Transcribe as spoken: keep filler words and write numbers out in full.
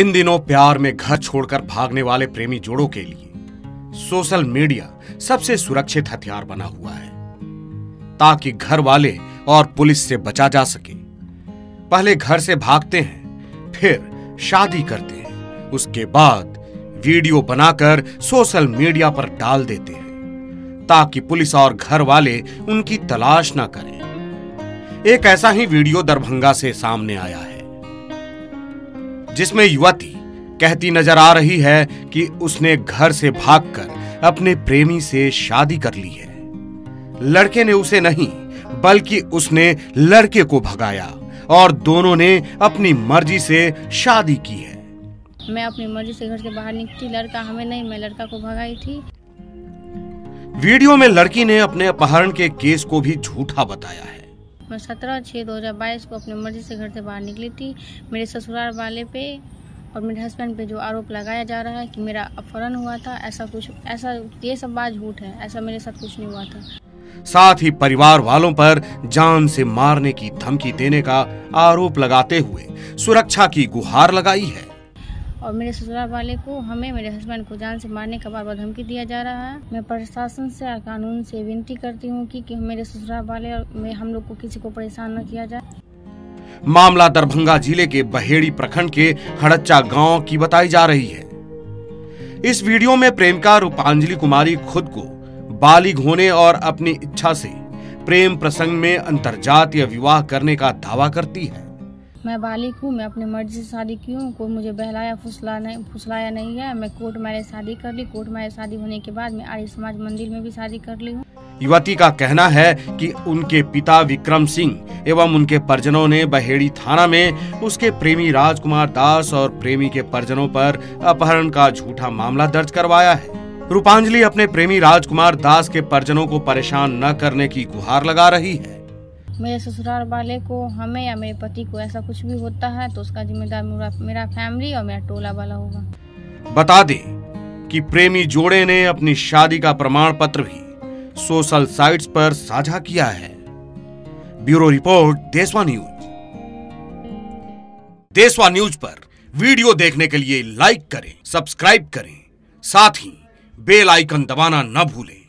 इन दिनों प्यार में घर छोड़कर भागने वाले प्रेमी जोड़ों के लिए सोशल मीडिया सबसे सुरक्षित हथियार बना हुआ है, ताकि घर वाले और पुलिस से बचा जा सके। पहले घर से भागते हैं, फिर शादी करते हैं, उसके बाद वीडियो बनाकर सोशल मीडिया पर डाल देते हैं ताकि पुलिस और घर वाले उनकी तलाश न करें। एक ऐसा ही वीडियो दरभंगा से सामने आया है, जिसमें युवती कहती नजर आ रही है कि उसने घर से भागकर अपने प्रेमी से शादी कर ली है। लड़के ने उसे नहीं बल्कि उसने लड़के को भगाया और दोनों ने अपनी मर्जी से शादी की है। मैं अपनी मर्जी से घर से बाहर निकली, लड़का हमें नहीं, मैं लड़का को भगाई थी। वीडियो में लड़की ने अपने अपहरण के केस को भी झूठा बताया है। मैं सत्रह छः दो हजार बाईस को अपने मर्जी से घर से बाहर निकली थी। मेरे ससुराल वाले पे और मेरे हस्बैंड पे जो आरोप लगाया जा रहा है कि मेरा अपहरण हुआ था, ऐसा कुछ ऐसा ये सब बात झूठ है। ऐसा मेरे साथ कुछ नहीं हुआ था। साथ ही परिवार वालों पर जान से मारने की धमकी देने का आरोप लगाते हुए सुरक्षा की गुहार लगाई है और मेरे ससुराल वाले को, हमें, मेरे हस्बैंड को जान से मारने का बार बार धमकी दिया जा रहा है। मैं प्रशासन से और कानून से विनती करती हूँ कि, कि मेरे ससुराल वाले और मैं, हम लोग को किसी को परेशान न किया जाए। मामला दरभंगा जिले के बहेड़ी प्रखंड के खड़च्चा गांव की बताई जा रही है। इस वीडियो में प्रेमिका रूपांजलि कुमारी खुद को बालिग होने और अपनी इच्छा से प्रेम प्रसंग में अंतरजातीय विवाह करने का दावा करती है। मैं बालिग हूँ, मैं अपनी मर्जी से शादी की हूँ, कोई मुझे बहलाया फुसला नहीं फुसलाया नहीं है। मैं कोर्ट मैरिज शादी कर ली। कोर्ट मैरिज शादी होने के बाद मैं आर्य समाज मंदिर में भी शादी कर ली हूँ। युवती का कहना है कि उनके पिता विक्रम सिंह एवं उनके परिजनों ने बहेड़ी थाना में उसके प्रेमी राजकुमार दास और प्रेमी के परिजनों पर अपहरण का झूठा मामला दर्ज करवाया है। रूपांजलि अपने प्रेमी राजकुमार दास के परिजनों को परेशान न करने की गुहार लगा रही है। मेरे ससुराल वाले को, हमें या मेरे पति को ऐसा कुछ भी होता है तो उसका जिम्मेदार मेरा, मेरा फैमिली और मेरा टोला वाला होगा। बता दें कि प्रेमी जोड़े ने अपनी शादी का प्रमाण पत्र भी सोशल साइट्स पर साझा किया है। Bureau report, Deshwa news. Deshwa news पर वीडियो देखने के लिए लाइक करें, सब्सक्राइब करें, साथ ही बेल आइकन दबाना न भूलें।